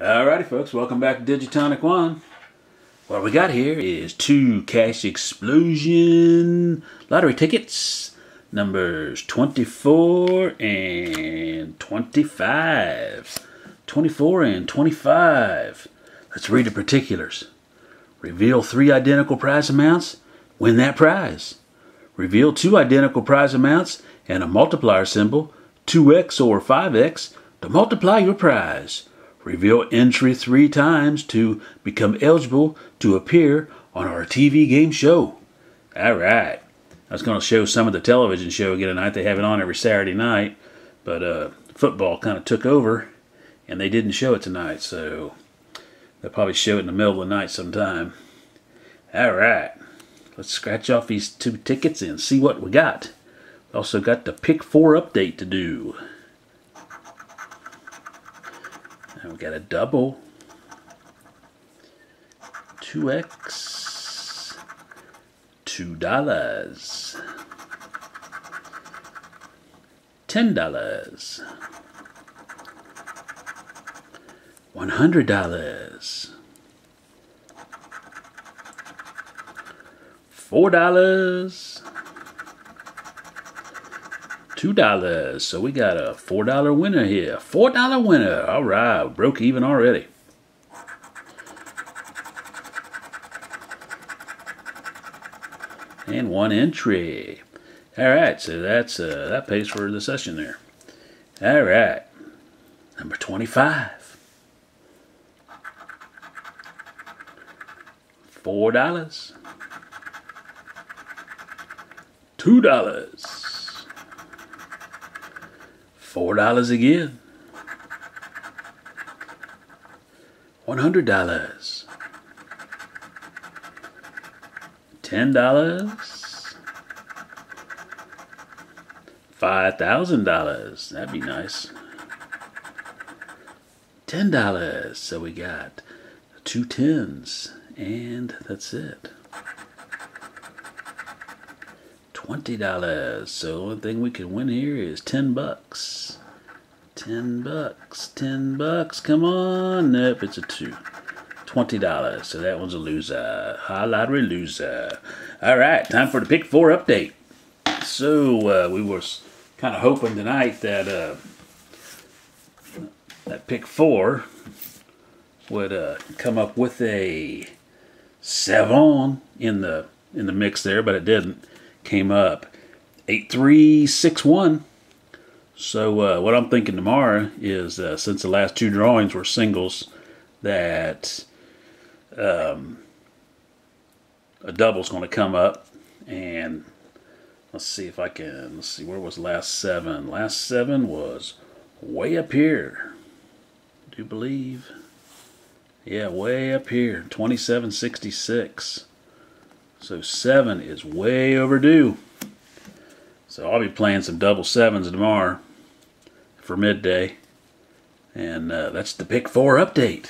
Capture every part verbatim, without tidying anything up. Alrighty folks, welcome back to Digitonic One. What we got here is two Cash Explosion lottery tickets, numbers twenty-four and twenty-five. twenty-four and twenty-five. Let's read the particulars. Reveal three identical prize amounts, win that prize. Reveal two identical prize amounts and a multiplier symbol, two X or five X, to multiply your prize. Reveal entry three times to become eligible to appear on our T V game show. All right. I was going to show some of the television show again tonight. They have it on every Saturday night, but uh, football kind of took over, and they didn't show it tonight, so they'll probably show it in the middle of the night sometime. All right. Let's scratch off these two tickets and see what we got. Also got the Pick four update to do. And we got a double, two X, two dollars, ten dollars, one hundred dollars, four dollars, two dollars. So we got a four dollar winner here. four dollar winner. All right. Broke even already. And one entry. All right. So that's uh, that pays for the session there. All right. Number twenty-five. four dollars. two dollars. Four dollars again. One hundred dollars. Ten dollars. Five thousand dollars. That'd be nice. Ten dollars. So we got two tens, and that's it. twenty dollars. So the only thing we can win here is ten bucks. ten bucks. ten bucks. Come on. Nope, it's a two. twenty dollars. So that one's a loser. High lottery loser. All right. Time for the Pick four update. So uh, we were kind of hoping tonight that uh, that Pick four would uh, come up with a seven in the in the mix there, but it didn't. Came up eight three six one. So uh, what I'm thinking tomorrow is, uh, since the last two drawings were singles, that um, a double's going to come up. And let's see if I can. Let's see, where was last seven? Last seven was way up here. I do believe? Yeah, way up here, twenty-seven sixty-six. So seven is way overdue. So I'll be playing some double sevens tomorrow for midday. And uh, that's the Pick four update.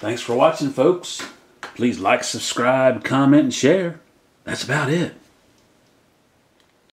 Thanks for watching, folks. Please like, subscribe, comment, and share. That's about it.